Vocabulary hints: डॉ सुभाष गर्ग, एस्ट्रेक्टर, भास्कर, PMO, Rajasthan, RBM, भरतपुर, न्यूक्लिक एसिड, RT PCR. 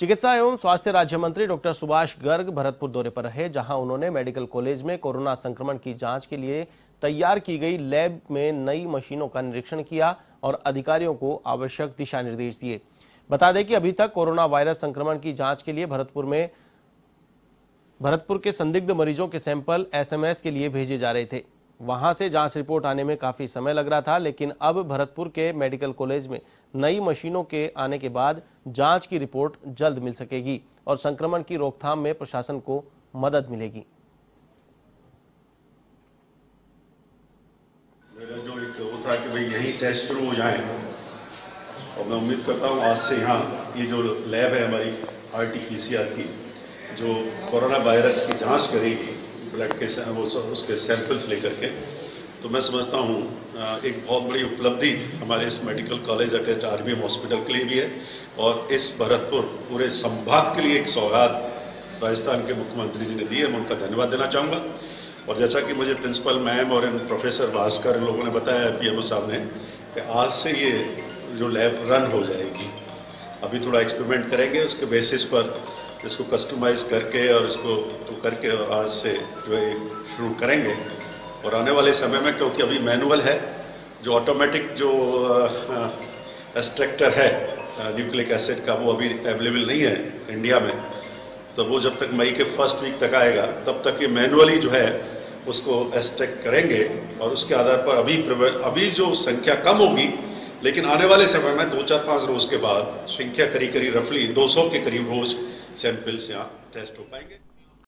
चिकित्सा एवं स्वास्थ्य राज्य मंत्री डॉ सुभाष गर्ग भरतपुर दौरे पर रहे, जहां उन्होंने मेडिकल कॉलेज में कोरोना संक्रमण की जांच के लिए तैयार की गई लैब में नई मशीनों का निरीक्षण किया और अधिकारियों को आवश्यक दिशा निर्देश दिए। बता दें कि अभी तक कोरोना वायरस संक्रमण की जांच के लिए भरतपुर के संदिग्ध मरीजों के सैंपल SMS के लिए भेजे जा रहे थे। वहां से जांच रिपोर्ट आने में काफ़ी समय लग रहा था, लेकिन अब भरतपुर के मेडिकल कॉलेज में नई मशीनों के आने के बाद जांच की रिपोर्ट जल्द मिल सकेगी और संक्रमण की रोकथाम में प्रशासन को मदद मिलेगी। मेरा जो एक था कि भाई यही टेस्ट शुरू हो जाए और मैं उम्मीद करता हूँ आज से यहाँ ये जो लैब है हमारी RT PCR की, जो कोरोना वायरस की जांच करेगी ब्लड के उसके सैंपल्स लेकर के, तो मैं समझता हूँ एक बहुत बड़ी उपलब्धि हमारे इस medical college attach RBM hospital के लिए भी है और इस भरतपुर पूरे संभाग के लिए एक सौगात राजस्थान के मुख्यमंत्री जी ने दी है। मैं उनका धन्यवाद देना चाहूँगा। और जैसा कि मुझे प्रिंसिपल मैम और प्रोफेसर भास्कर लोगों ने बताया, PMO साहब ने, कि आज से ये जो लैब रन हो जाएगी। अभी थोड़ा एक्सपेरिमेंट करेंगे, उसके बेसिस पर इसको कस्टमाइज़ करके और इसको करके और आज से जो है शुरू करेंगे। और आने वाले समय में, क्योंकि अभी मैनुअल है, जो ऑटोमेटिक जो एस्ट्रेक्टर है न्यूक्लिक एसिड का, वो अभी अवेलेबल नहीं है इंडिया में, तो वो जब तक मई के फर्स्ट वीक तक आएगा, तब तक ये मैनुअली जो है उसको एस्ट्रेक्ट करेंगे और उसके आधार पर अभी जो संख्या कम होगी, लेकिन आने वाले समय में 2-4-5 रोज़ के बाद संख्या करीब रफली 200 के करीब रोज़ सैंपल्स यहाँ टेस्ट हो पाएंगे।